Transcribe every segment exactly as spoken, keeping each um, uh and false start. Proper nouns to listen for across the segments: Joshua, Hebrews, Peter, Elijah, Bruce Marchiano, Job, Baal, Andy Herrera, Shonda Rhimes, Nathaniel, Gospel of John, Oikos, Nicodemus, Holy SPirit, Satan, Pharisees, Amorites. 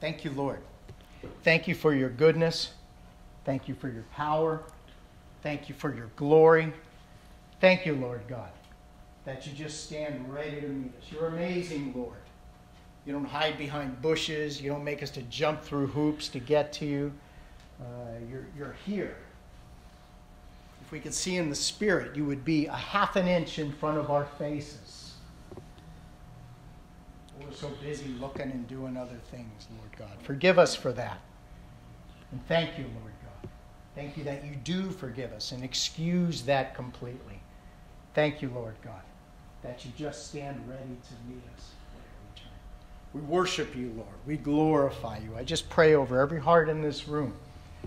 Thank you, Lord. Thank you for your goodness. Thank you for your power. Thank you for your glory. Thank you, Lord God, that you just stand ready to meet us. You're amazing, Lord. You don't hide behind bushes. You don't make us to jump through hoops to get to you. Uh, you're, you're here. If we could see in the Spirit, you would be a half an inch in front of our faces. We're so busy looking and doing other things, Lord God. Forgive us for that. And thank you, Lord God. Thank you that you do forgive us and excuse that completely. Thank you, Lord God, that you just stand ready to meet us. We worship you, Lord. We glorify you. I just pray over every heart in this room.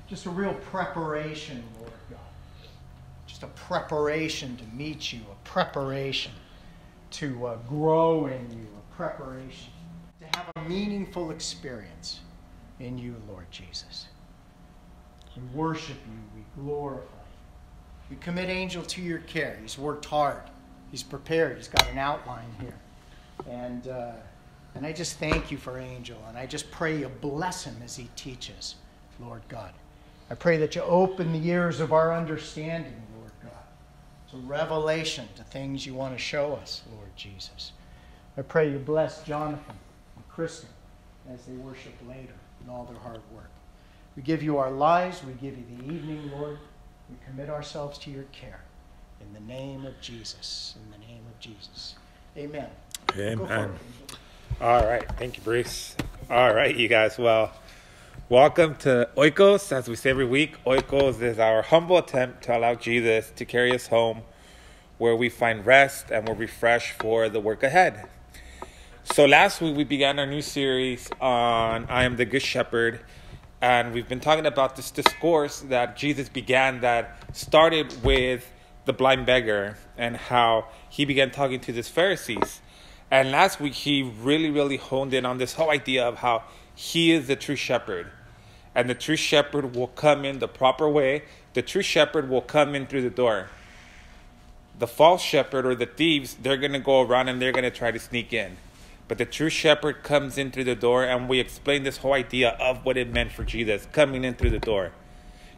Just a real preparation, Lord God. Just a preparation to meet you, a preparation to uh, grow in you, a preparation to have a meaningful experience in you, Lord Jesus. We worship you. We glorify you. We commit Angel to your care. He's worked hard. He's prepared. He's got an outline here. And... Uh, And I just thank you for Angel, and I just pray you bless him as he teaches, Lord God. I pray that you open the ears of our understanding, Lord God, to revelation, to things you want to show us, Lord Jesus. I pray you bless Jonathan and Kristen as they worship later in all their hard work. We give you our lives, we give you the evening, Lord. We commit ourselves to your care. In the name of Jesus, in the name of Jesus. Amen. Amen. All right. Thank you, Bruce. All right, you guys. Well, welcome to Oikos. As we say every week, Oikos is our humble attempt to allow Jesus to carry us home where we find rest and we're refreshed for the work ahead. So last week, we began our new series on I Am the Good Shepherd. And we've been talking about this discourse that Jesus began that started with the blind beggar and how he began talking to these Pharisees. And last week, he really, really honed in on this whole idea of how he is the true shepherd. And the true shepherd will come in the proper way. The true shepherd will come in through the door. The false shepherd or the thieves, they're going to go around and they're going to try to sneak in. But the true shepherd comes in through the door. And we explained this whole idea of what it meant for Jesus, coming in through the door.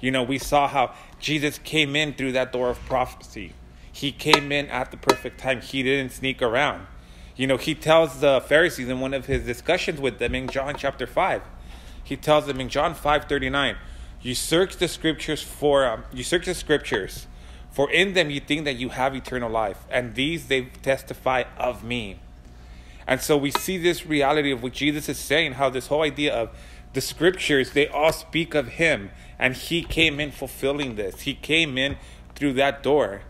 You know, we saw how Jesus came in through that door of prophecy. He came in at the perfect time. He didn't sneak around. You know, he tells the Pharisees in one of his discussions with them in John chapter five. He tells them in John five thirty-nine, you search the scriptures for um, you search the scriptures, for in them you think that you have eternal life, and these they testify of me. And so we see this reality of what Jesus is saying, how this whole idea of the scriptures, they all speak of him, and he came in fulfilling this. He came in through that door.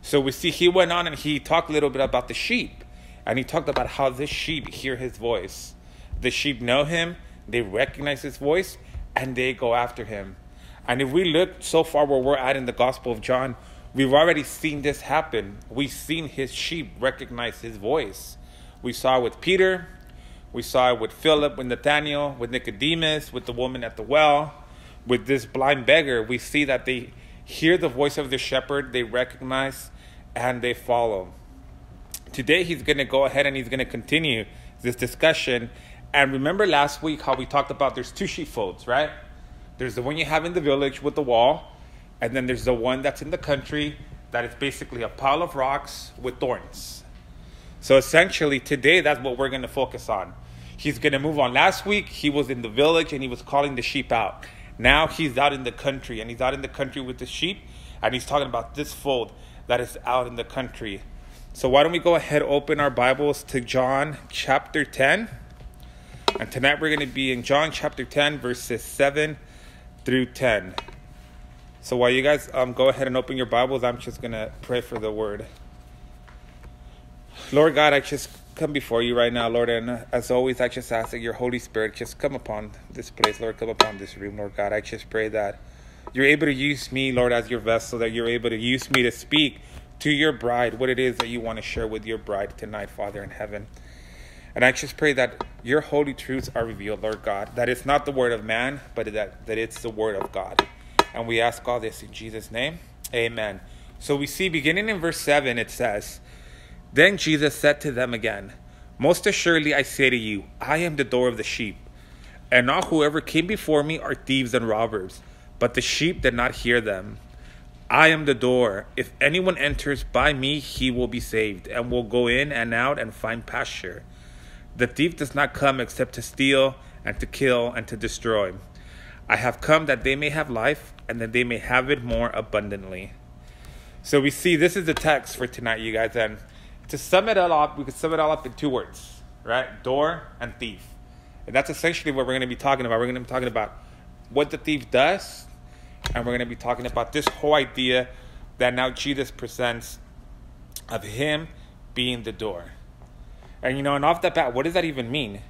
So we see he went on and he talked a little bit about the sheep. And he talked about how the sheep hear his voice. The sheep know him, they recognize his voice, and they go after him. And if we look so far where we're at in the Gospel of John, we've already seen this happen. We've seen his sheep recognize his voice. We saw it with Peter, we saw it with Philip, with Nathaniel, with Nicodemus, with the woman at the well, with this blind beggar. We see that they hear the voice of the shepherd, they recognize, and they follow. Today, he's going to go ahead and he's going to continue this discussion. And remember last week how we talked about there's two sheepfolds, right? There's the one you have in the village with the wall. And then there's the one that's in the country that is basically a pile of rocks with thorns. So essentially, today, that's what we're going to focus on. He's going to move on. Last week, he was in the village and he was calling the sheep out. Now he's out in the country and he's out in the country with the sheep. And he's talking about this fold that is out in the country. So why don't we go ahead and open our Bibles to John chapter ten. And tonight we're going to be in John chapter ten, verses seven through ten. So while you guys um, go ahead and open your Bibles, I'm just going to pray for the word. Lord God, I just come before you right now, Lord. And as always, I just ask that your Holy Spirit just come upon this place, Lord. Come upon this room, Lord God. I just pray that you're able to use me, Lord, as your vessel, that you're able to use me to speak to your bride, what it is that you want to share with your bride tonight, Father in heaven. And I just pray that your holy truths are revealed, Lord God, that it's not the word of man, but that, that it's the word of God. And we ask all this in Jesus' name. Amen. So we see beginning in verse seven, it says, Then Jesus said to them again, Most assuredly I say to you, I am the door of the sheep. And not whoever came before me are thieves and robbers, but the sheep did not hear them. I am the door. If anyone enters by me, he will be saved, and will go in and out and find pasture. The thief does not come except to steal, and to kill, and to destroy. I have come that they may have life, and that they may have it more abundantly. So we see this is the text for tonight, you guys. And to sum it all up, we can sum it all up in two words, right? Door and thief. And that's essentially what we're going to be talking about. We're going to be talking about what the thief does, and we're going to be talking about this whole idea that now Jesus presents of him being the door. And, you know, and off the bat, what does that even mean?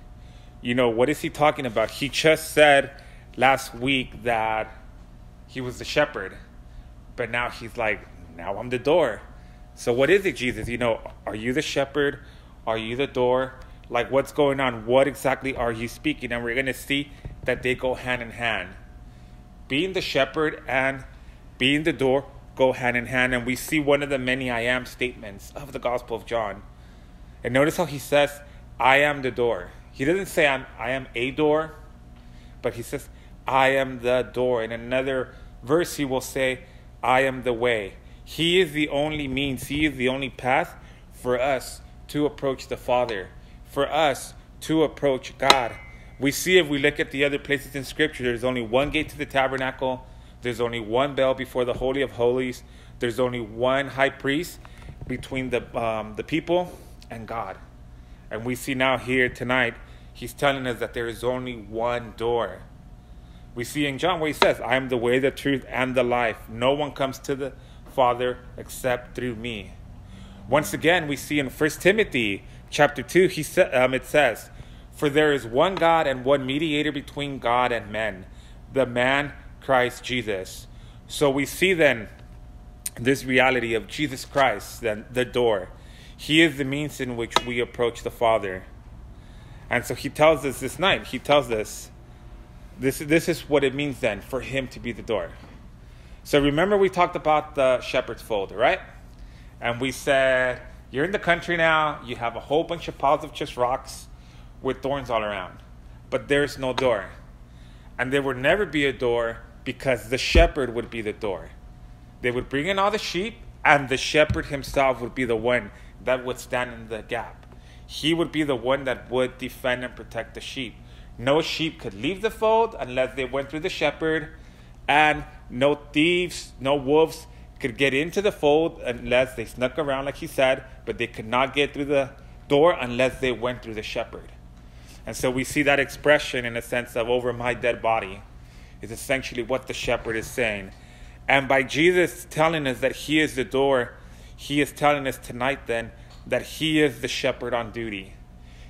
You know, what is he talking about? He just said last week that he was the shepherd, but now he's like, now I'm the door. So what is it, Jesus? You know, are you the shepherd? Are you the door? Like, what's going on? What exactly are you speaking? And we're going to see that they go hand in hand. Being the shepherd and being the door go hand in hand. And we see one of the many I am statements of the Gospel of John. And notice how he says, I am the door. He doesn't say I'm, I am a door, but he says, I am the door. In another verse, he will say, I am the way. He is the only means. He is the only path for us to approach the Father, for us to approach God. We see if we look at the other places in Scripture, there's only one gate to the tabernacle. There's only one veil before the Holy of Holies. There's only one high priest between the, um, the people and God. And we see now here tonight, he's telling us that there is only one door. We see in John where he says, I am the way, the truth, and the life. No one comes to the Father except through me. Once again, we see in First Timothy chapter two, he sa- um, it says, for there is one God and one mediator between God and men, the man Christ Jesus. So we see then this reality of Jesus Christ, then the door. He is the means in which we approach the Father. And so he tells us this night, he tells us, this, this is what it means then for him to be the door. So remember we talked about the shepherd's fold, right? And we said, you're in the country now, you have a whole bunch of piles of just rocks with thorns all around, but there's no door. And there would never be a door because the shepherd would be the door. They would bring in all the sheep and the shepherd himself would be the one that would stand in the gap. He would be the one that would defend and protect the sheep. No sheep could leave the fold unless they went through the shepherd, and no thieves, no wolves could get into the fold unless they snuck around like he said, but they could not get through the door unless they went through the shepherd. And so we see that expression in a sense of over my dead body is essentially what the shepherd is saying. And by Jesus telling us that he is the door, he is telling us tonight then that he is the shepherd on duty.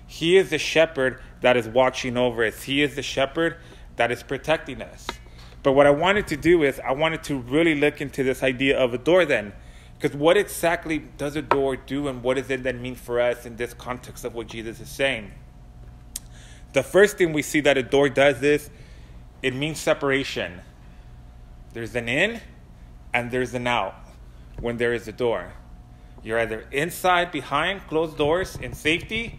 He is the shepherd that is watching over us. He is the shepherd that is protecting us. But what I wanted to do is I wanted to really look into this idea of a door then. Because what exactly does a door do, and what does it then mean for us in this context of what Jesus is saying? The first thing we see that a door does is it means separation. There's an in and there's an out when there is a door. You're either inside behind closed doors in safety,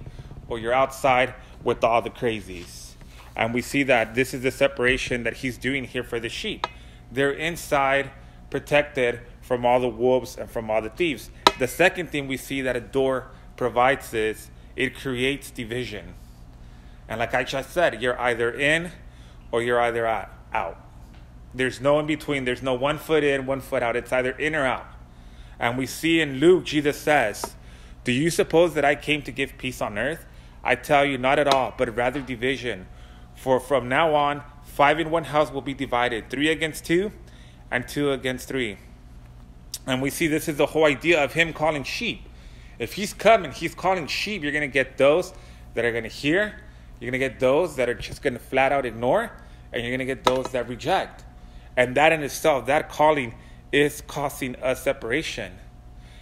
or you're outside with all the crazies. And we see that this is the separation that he's doing here for the sheep. They're inside, protected from all the wolves and from all the thieves. The second thing we see that a door provides is it creates division. And like I just said, you're either in or you're either out. There's no in between. There's no one foot in, one foot out. It's either in or out. And we see in Luke, Jesus says, do you suppose that I came to give peace on earth? I tell you, not at all, but rather division. For from now on, five in one house will be divided, three against two and two against three. And we see this is the whole idea of him calling sheep. If he's coming, he's calling sheep, you're going to get those that are going to hear. You're going to get those that are just going to flat out ignore. And you're going to get those that reject. And that in itself, that calling is causing a separation.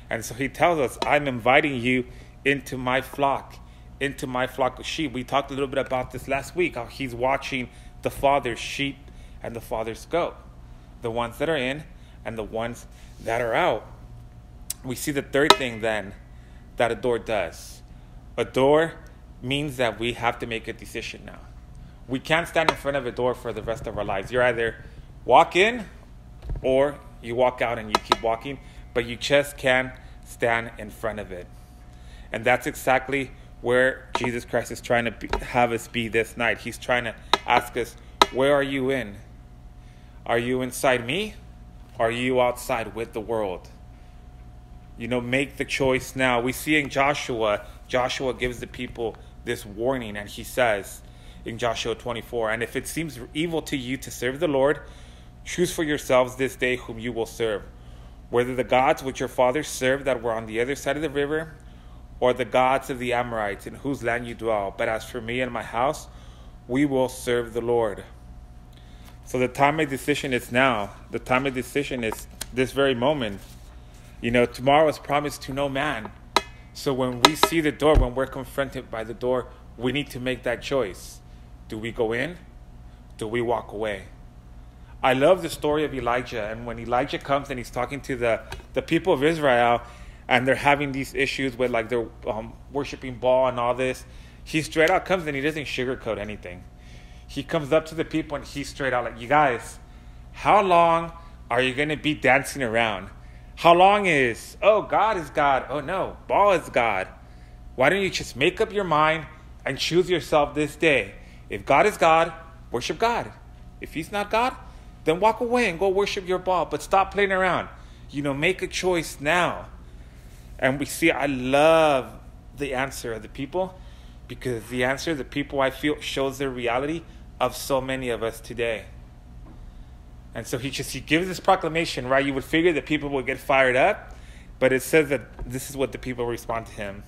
And so he tells us, I'm inviting you into my flock. into my flock of sheep. We talked a little bit about this last week, how he's watching the Father's sheep and the Father's goat, the ones that are in and the ones that are out. We see the third thing then that a door does. A door means that we have to make a decision now. we can't stand in front of a door for the rest of our lives. You're either walk in or you walk out and you keep walking, but you just can't stand in front of it. And that's exactly where Jesus Christ is trying to be, have us be this night. He's trying to ask us, where are you in? Are you inside me? Are you outside with the world? You know, make the choice now. We see in Joshua, Joshua gives the people this warning, and he says in Joshua twenty-four, and if it seems evil to you to serve the Lord, choose for yourselves this day whom you will serve, whether the gods which your fathers served that were on the other side of the river, or the gods of the Amorites in whose land you dwell. But as for me and my house, we will serve the Lord. So the time of decision is now. The time of decision is this very moment. You know, tomorrow is promised to no man. So when we see the door, when we're confronted by the door, we need to make that choice. Do we go in? Do we walk away? I love the story of Elijah. And when Elijah comes and he's talking to the, the people of Israel, and they're having these issues with, like, they're um, worshiping Baal and all this, he straight out comes and he doesn't sugarcoat anything. He comes up to the people and he's straight out like, you guys, how long are you going to be dancing around? How long is, oh, God is God. Oh, no, Baal is God. Why don't you just make up your mind and choose yourself this day? If God is God, worship God. If he's not God, then walk away and go worship your Baal. But stop playing around. You know, make a choice now. And we see, I love the answer of the people, because the answer of the people, I feel, shows the reality of so many of us today. And so he just, he gives this proclamation, right? You would figure that people would get fired up, but it says that this is what the people respond to him.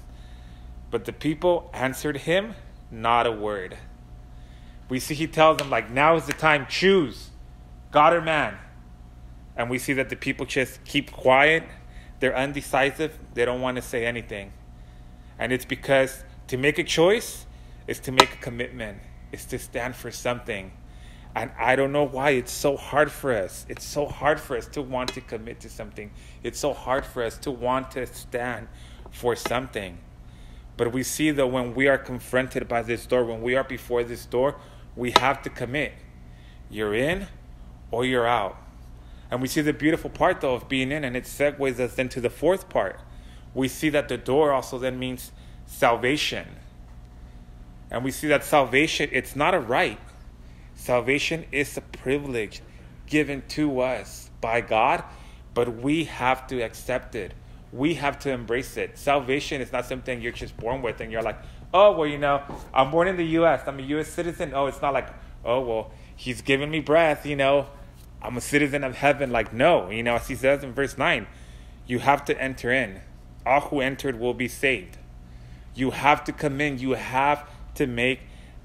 But the people answered him not a word. We see he tells them, like, now is the time, choose God or man. And we see that the people just keep quiet. They're undecisive. They don't want to say anything. And it's because to make a choice is to make a commitment. It's to stand for something. And I don't know why it's so hard for us. It's so hard for us to want to commit to something. It's so hard for us to want to stand for something. But we see that when we are confronted by this door, when we are before this door, we have to commit. You're in or you're out. And we see the beautiful part, though, of being in, and it segues us into the fourth part. We see that the door also then means salvation. And we see that salvation, it's not a right. Salvation is a privilege given to us by God, but we have to accept it. We have to embrace it. Salvation is not something you're just born with and you're like, oh, well, you know, I'm born in the U S I'm a U S citizen. Oh, it's not like, oh, well, he's giving me breath, you know. I'm a citizen of heaven. Like, no, you know, as he says in verse nine, you have to enter in. All who entered will be saved. You have to come in. You have to make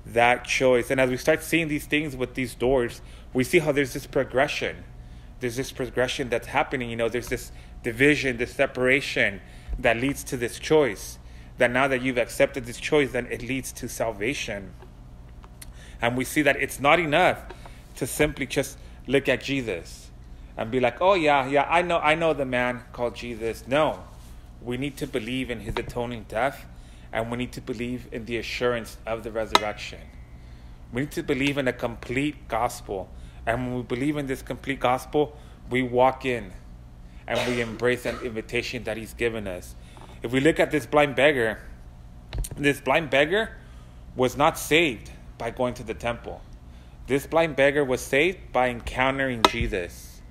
that choice. And as we start seeing these things with these doors, we see how there's this progression. There's this progression that's happening. You know, there's this division, this separation that leads to this choice. That now that you've accepted this choice, then it leads to salvation. And we see that it's not enough to simply just look at Jesus and be like, oh, yeah, yeah, I know, I know the man called Jesus. No, we need to believe in his atoning death, and we need to believe in the assurance of the resurrection. We need to believe in a complete gospel. And when we believe in this complete gospel, we walk in and we embrace an invitation that he's given us. If we look at this blind beggar, this blind beggar was not saved by going to the temple. This blind beggar was saved by encountering Jesus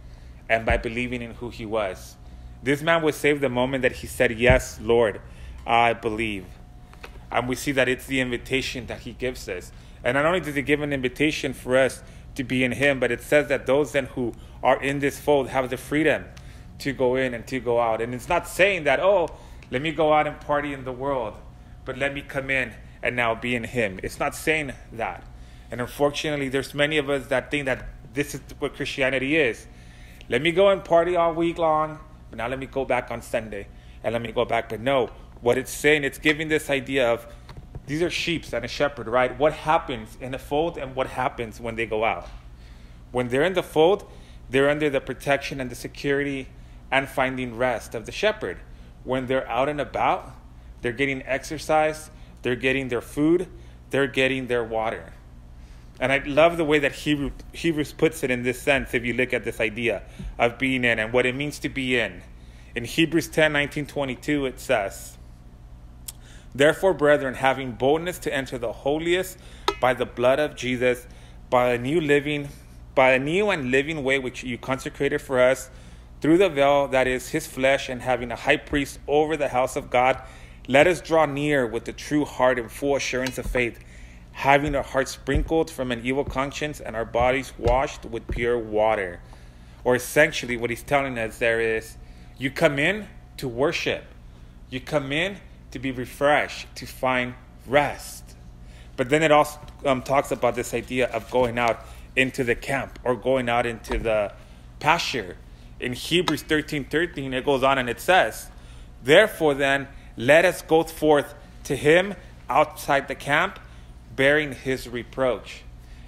and by believing in who he was. This man was saved the moment that he said, yes, Lord, I believe. And we see that it's the invitation that he gives us. And not only does he give an invitation for us to be in him, but it says that those then who are in this fold have the freedom to go in and to go out. And it's not saying that, oh, let me go out and party in the world, but let me come in and now be in him. It's not saying that. And unfortunately, there's many of us that think that this is what Christianity is. Let me go and party all week long, but now let me go back on Sunday, and let me go back. But no, what it's saying, it's giving this idea of these are sheep and a shepherd, right? What happens in the fold and what happens when they go out? When they're in the fold, they're under the protection and the security and finding rest of the shepherd. When they're out and about, they're getting exercise, they're getting their food, they're getting their water. And I love the way that Hebrew, Hebrews puts it in this sense, if you look at this idea of being in and what it means to be in. In Hebrews ten, nineteen, twenty-two, it says, "Therefore, brethren, having boldness to enter the holiest by the blood of Jesus, by a new living, by a new and living way which you consecrated for us, through the veil that is his flesh, and having a high priest over the house of God, let us draw near with a true heart and full assurance of faith, having our hearts sprinkled from an evil conscience and our bodies washed with pure water." Or essentially what he's telling us there is, you come in to worship. You come in to be refreshed, to find rest. But then it also um, talks about this idea of going out into the camp or going out into the pasture. In Hebrews thirteen thirteen, it goes on and it says, "Therefore then, let us go forth to him outside the camp, bearing his reproach."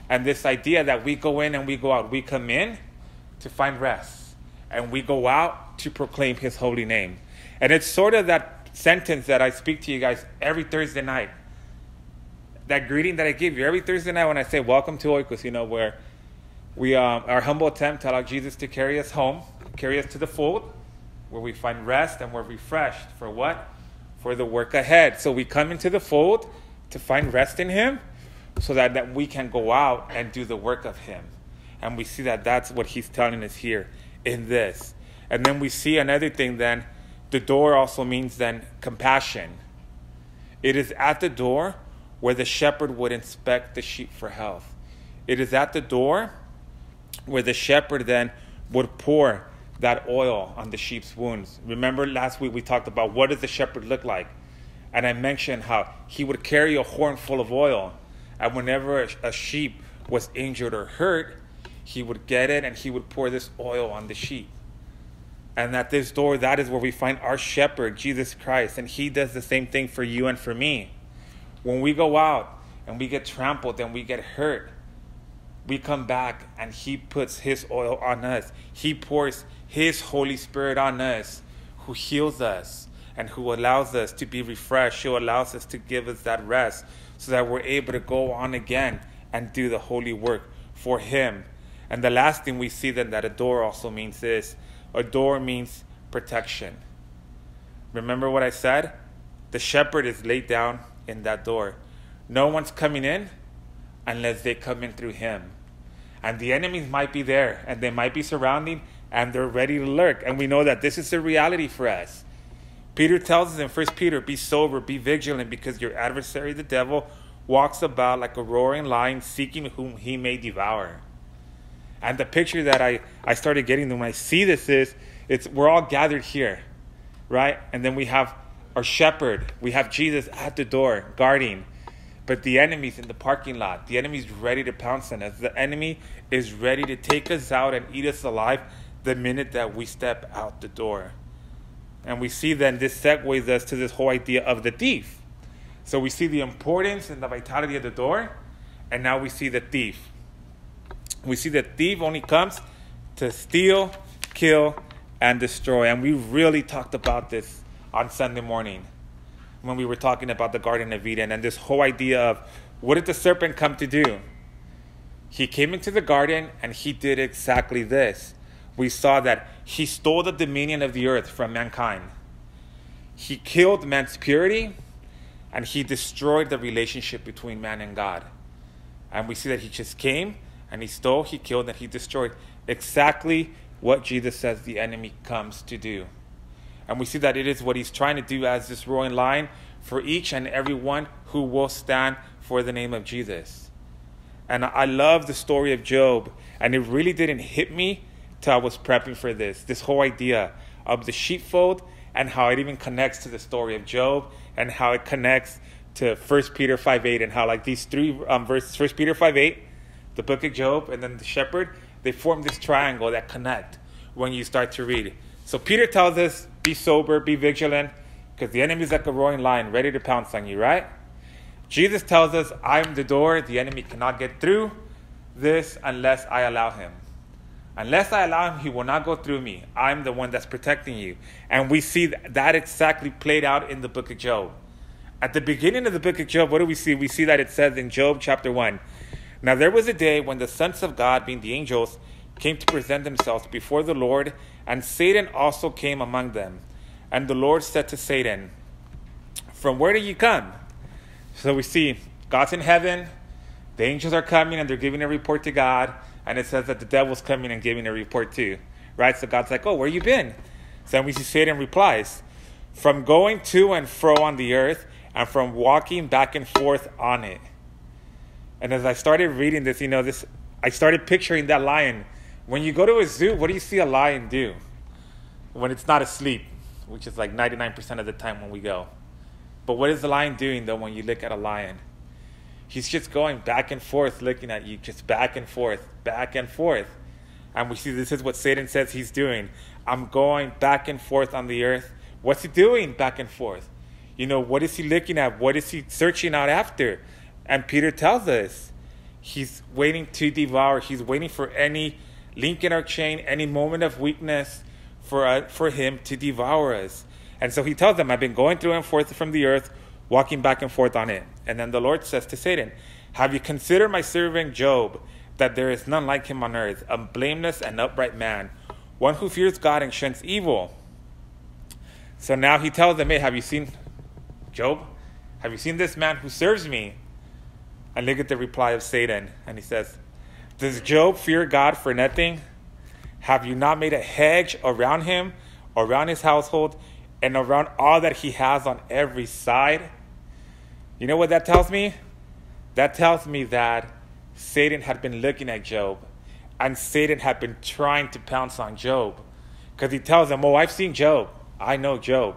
And this idea that we go in and we go out, we come in to find rest, and we go out to proclaim his holy name. And it's sort of that sentence that I speak to you guys every Thursday night, that greeting that I give you every Thursday night when I say, "Welcome to Oikos," you know, where we um, our humble attempt to allow Jesus to carry us home, carry us to the fold, where we find rest and we're refreshed for what? For the work ahead. So we come into the fold to find rest in him so that, that we can go out and do the work of him. And we see that that's what he's telling us here in this. And then we see another thing then, the door also means then compassion. It is at the door where the shepherd would inspect the sheep for health. It is at the door where the shepherd then would pour that oil on the sheep's wounds. Remember last week we talked about what does the shepherd look like? And I mentioned how he would carry a horn full of oil. And whenever a sheep was injured or hurt, he would get it and he would pour this oil on the sheep. And at this door, that is where we find our shepherd, Jesus Christ. And he does the same thing for you and for me. When we go out and we get trampled and we get hurt, we come back and he puts his oil on us. He pours his Holy Spirit on us, who heals us and who allows us to be refreshed, who allows us to give us that rest so that we're able to go on again and do the holy work for him. And the last thing we see then that a door also means is, a door means protection. Remember what I said? The shepherd is laid down in that door. No one's coming in unless they come in through him. And the enemies might be there and they might be surrounding and they're ready to lurk. And we know that this is the reality for us. Peter tells us in First Peter, "Be sober, be vigilant, because your adversary, the devil, walks about like a roaring lion, seeking whom he may devour." And the picture that I, I started getting when I see this is, it's we're all gathered here, right? And then we have our shepherd. We have Jesus at the door, guarding. But the enemy's in the parking lot. The enemy's ready to pounce on us. The enemy is ready to take us out and eat us alive the minute that we step out the door. And we see then this segues us to this whole idea of the thief. So we see the importance and the vitality of the door. And now we see the thief. We see the thief only comes to steal, kill, and destroy. And we really talked about this on Sunday morning, when we were talking about the Garden of Eden and this whole idea of what did the serpent come to do? He came into the garden and he did exactly this. We saw that he stole the dominion of the earth from mankind. He killed man's purity and he destroyed the relationship between man and God. And we see that he just came and he stole, he killed, and he destroyed exactly what Jesus says the enemy comes to do. And we see that it is what he's trying to do as this roaring lion for each and every one who will stand for the name of Jesus. And I love the story of Job. And it really didn't hit me till I was prepping for this. This whole idea of the sheepfold and how it even connects to the story of Job and how it connects to First Peter five eight, and how like these three um, verses, First Peter five eight, the book of Job, and then the shepherd, they form this triangle that connect when you start to read. So Peter tells us, be sober, be vigilant, because the enemy is like a roaring lion, ready to pounce on you, right? Jesus tells us, I am the door. The enemy cannot get through this unless I allow him. Unless I allow him, he will not go through me. I'm the one that's protecting you. And we see that exactly played out in the book of Job. At the beginning of the book of Job, what do we see? We see that it says in Job chapter one, Now there was a day when the sons of God, being the angels, came to present themselves before the Lord, and Satan also came among them. And the Lord said to Satan, "From where do you come?" So we see God's in heaven, the angels are coming, and they're giving a report to God, and it says that the devil's coming and giving a report too, right? So God's like, "Oh, where you been?" So then we see Satan replies, "From going to and fro on the earth, and from walking back and forth on it." And as I started reading this, you know, this I started picturing that lion. When you go to a zoo, what do you see a lion do? When it's not asleep, which is like ninety-nine percent of the time when we go. But what is the lion doing, though, when you look at a lion? He's just going back and forth, looking at you, just back and forth, back and forth. And we see this is what Satan says he's doing. I'm going back and forth on the earth. What's he doing back and forth? You know, what is he looking at? What is he searching out after? And Peter tells us he's waiting to devour. He's waiting for any link in our chain, any moment of weakness for uh, for him to devour us. And so he tells them, I've been going through and forth from the earth, walking back and forth on it. And then the Lord says to Satan, have you considered my servant Job, that there is none like him on earth, a blameless and upright man, one who fears God and shuns evil? So now he tells them, hey, have you seen Job? Have you seen this man who serves me? And look at the reply of Satan. And he says, does Job fear God for nothing? Have you not made a hedge around him, around his household, and around all that he has on every side? You know what that tells me? That tells me that Satan had been looking at Job, and Satan had been trying to pounce on Job, because he tells him, oh, I've seen Job. I know Job.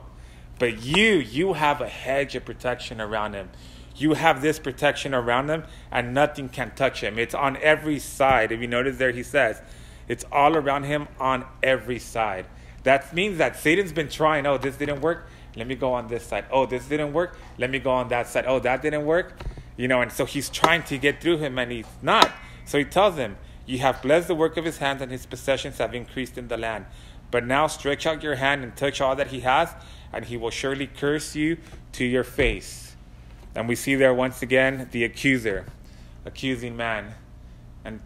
But you, you have a hedge of protection around him. You have this protection around him, and nothing can touch him. It's on every side. If you notice there, he says, it's all around him on every side. That means that Satan's been trying, oh, this didn't work, let me go on this side. Oh, this didn't work, let me go on that side. Oh, that didn't work. You know, and so he's trying to get through him, and he's not. So he tells him, you have blessed the work of his hands, and his possessions have increased in the land. But now stretch out your hand and touch all that he has, and he will surely curse you to your face. And we see there once again the accuser, accusing man, and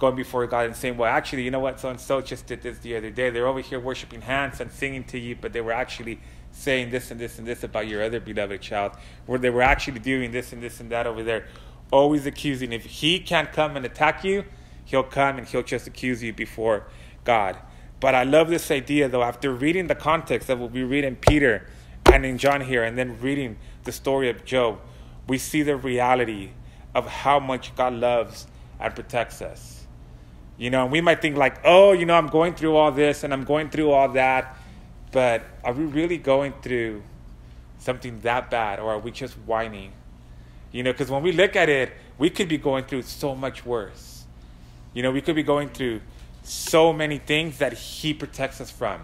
going before God and saying, well, actually, you know what, so-and-so just did this the other day. They're over here worshiping hands and singing to you, but they were actually saying this and this and this about your other beloved child, where they were actually doing this and this and that over there, always accusing. If he can't come and attack you, he'll come and he'll just accuse you before God. But I love this idea, though, after reading the context that we read in Peter and in John here, and then reading the story of Job, we see the reality of how much God loves and protects us. You know, and we might think like, oh, you know, I'm going through all this and I'm going through all that. But are we really going through something that bad, or are we just whining? You know, because when we look at it, we could be going through so much worse. You know, we could be going through so many things that he protects us from,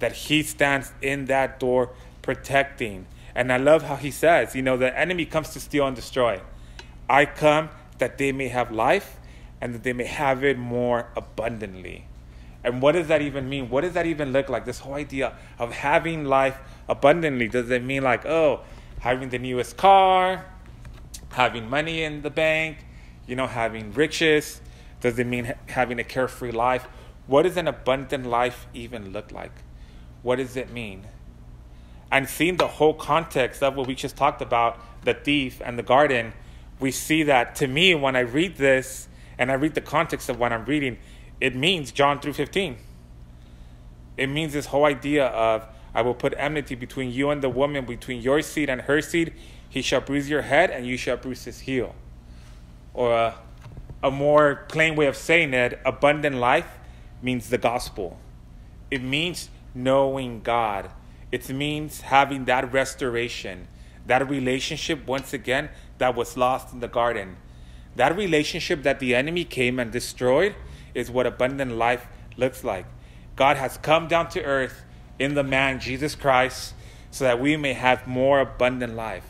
that he stands in that door protecting. And I love how he says, you know, the enemy comes to steal and destroy. I come that they may have life and that they may have it more abundantly. And what does that even mean? What does that even look like? This whole idea of having life abundantly, does it mean like, oh, having the newest car, having money in the bank, you know, having riches? Does it mean ha- having a carefree life? What does an abundant life even look like? What does it mean? And seeing the whole context of what we just talked about, the thief and the garden, we see that, to me, when I read this and I read the context of what I'm reading, it means John three fifteen. It means this whole idea of, I will put enmity between you and the woman, between your seed and her seed. He shall bruise your head and you shall bruise his heel. Or a, a more plain way of saying it, abundant life means the gospel. It means knowing God. It means having that restoration, that relationship once again that was lost in the garden. That relationship that the enemy came and destroyed is what abundant life looks like. God has come down to earth in the man, Jesus Christ, so that we may have more abundant life.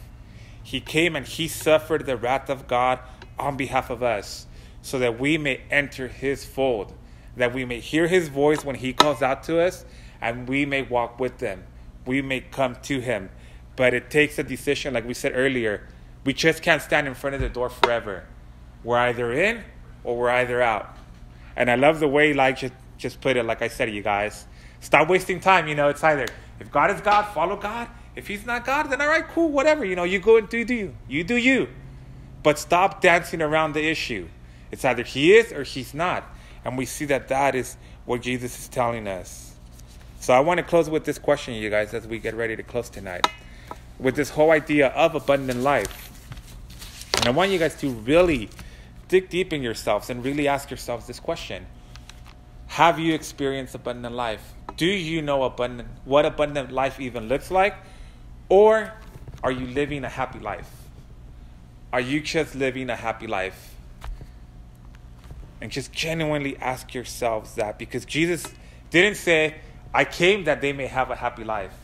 He came and he suffered the wrath of God on behalf of us, so that we may enter his fold, that we may hear his voice when he calls out to us, and we may walk with him. We may come to him. But it takes a decision, like we said earlier. We just can't stand in front of the door forever. We're either in or we're either out. And I love the way Elijah just put it, like I said, you guys. Stop wasting time, you know. It's either if God is God, follow God. If he's not God, then all right, cool, whatever. You know, you go and do, do you. You do you. But stop dancing around the issue. It's either he is or he's not. And we see that that is what Jesus is telling us. So I want to close with this question, you guys, as we get ready to close tonight. With this whole idea of abundant life. And I want you guys to really dig deep in yourselves and really ask yourselves this question. Have you experienced abundant life? Do you know abundant, what abundant life even looks like? Or are you living a happy life? Are you just living a happy life? And just genuinely ask yourselves that, because Jesus didn't say, I came that they may have a happy life.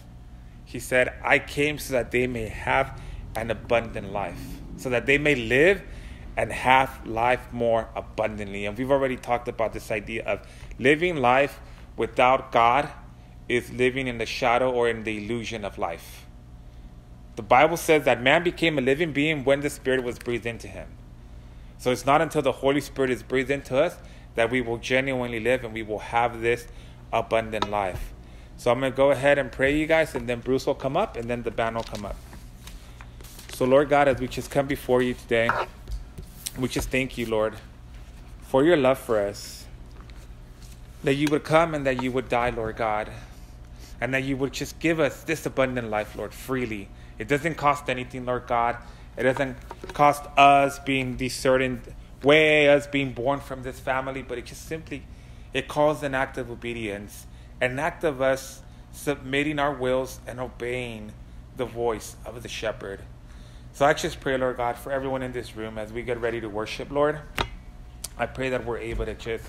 He said, I came so that they may have an abundant life, so that they may live and have life more abundantly. And we've already talked about this idea of living life without God is living in the shadow or in the illusion of life. The Bible says that man became a living being when the Spirit was breathed into him. So it's not until the Holy Spirit is breathed into us that we will genuinely live and we will have this abundant life. So I'm going to go ahead and pray, you guys, and then Bruce will come up and then the band will come up. So Lord God, as we just come before you today, we just thank you, Lord, for your love for us. That you would come and that you would die, Lord God. And that you would just give us this abundant life, Lord, freely. It doesn't cost anything, Lord God. It doesn't cost us being this certain way, us being born from this family, but it just simply, it calls an act of obedience, an act of us submitting our wills and obeying the voice of the shepherd. So I just pray, Lord God, for everyone in this room as we get ready to worship, Lord. I pray that we're able to just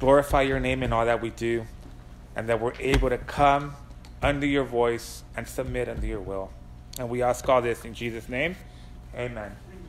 glorify your name in all that we do, and that we're able to come under your voice and submit under your will. And we ask all this in Jesus' name. Amen.